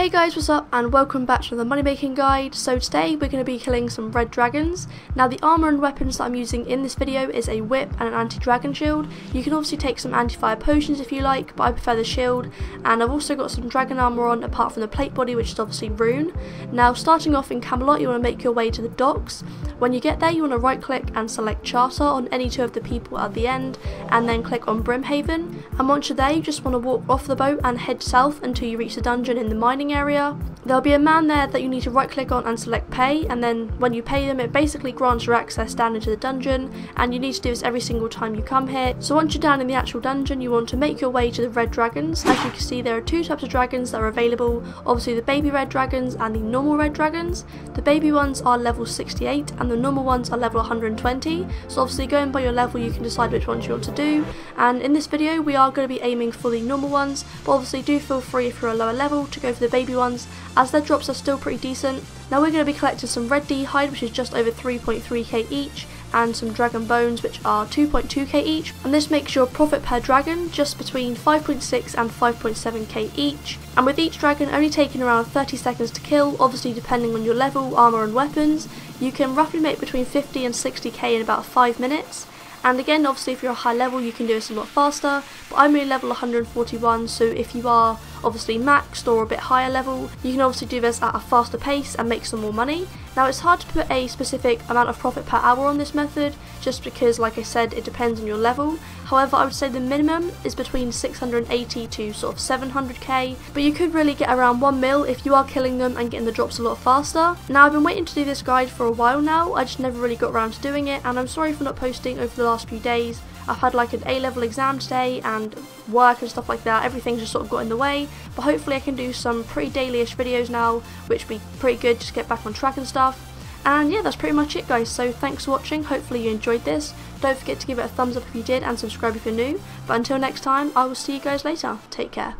Hey guys, what's up, and welcome back to another money making guide. So today we're going to be killing some red dragons. Now the armour and weapons that I'm using in this video is a whip and an anti-dragon shield. You can obviously take some anti-fire potions if you like, but I prefer the shield. And I've also got some dragon armour on apart from the plate body, which is obviously rune. Now starting off in Camelot, you want to make your way to the docks. When you get there, you want to right click and select charter on any two of the people at the end, and then click on Brimhaven. And once you're there, you just want to walk off the boat and head south until you reach the dungeon in the mining area. There'll be a man there that you need to right click on and select pay, and then when you pay them, it basically grants your access down into the dungeon, and you need to do this every single time you come here. So once you're down in the actual dungeon, you want to make your way to the red dragons. As you can see, there are two types of dragons that are available, obviously the baby red dragons and the normal red dragons. The baby ones are level 68 and the normal ones are level 120, so obviously going by your level you can decide which ones you want to do. And in this video we are going to be aiming for the normal ones, but obviously do feel free if you're a lower level to go for the baby ones, as their drops are still pretty decent. Now we're going to be collecting some red dehide, which is just over 3.3k each, and some dragon bones, which are 2.2k each, and this makes your profit per dragon just between 5.6 and 5.7k each. And with each dragon only taking around 30 seconds to kill, obviously depending on your level, armour and weapons, you can roughly make between 50 and 60k in about 5 minutes. And again, obviously if you're a high level you can do this a lot faster, but I'm only level 141, so if you are obviously maxed or a bit higher level, you can obviously do this at a faster pace and make some more money. Now it's hard to put a specific amount of profit per hour on this method, just because, like I said, it depends on your level. However, I would say the minimum is between 680 to sort of 700k, but you could really get around 1 mil if you are killing them and getting the drops a lot faster. Now I've been waiting to do this guide for a while now, I just never really got around to doing it, and I'm sorry for not posting over the last few days. I've had like an A-level exam today and work and stuff like that, everything's just sort of got in the way, but hopefully I can do some pretty daily-ish videos now, which would be pretty good, just get back on track and stuff. And yeah, that's pretty much it guys, so thanks for watching, hopefully you enjoyed this. Don't forget to give it a thumbs up if you did and subscribe if you're new, but until next time I will see you guys later, take care.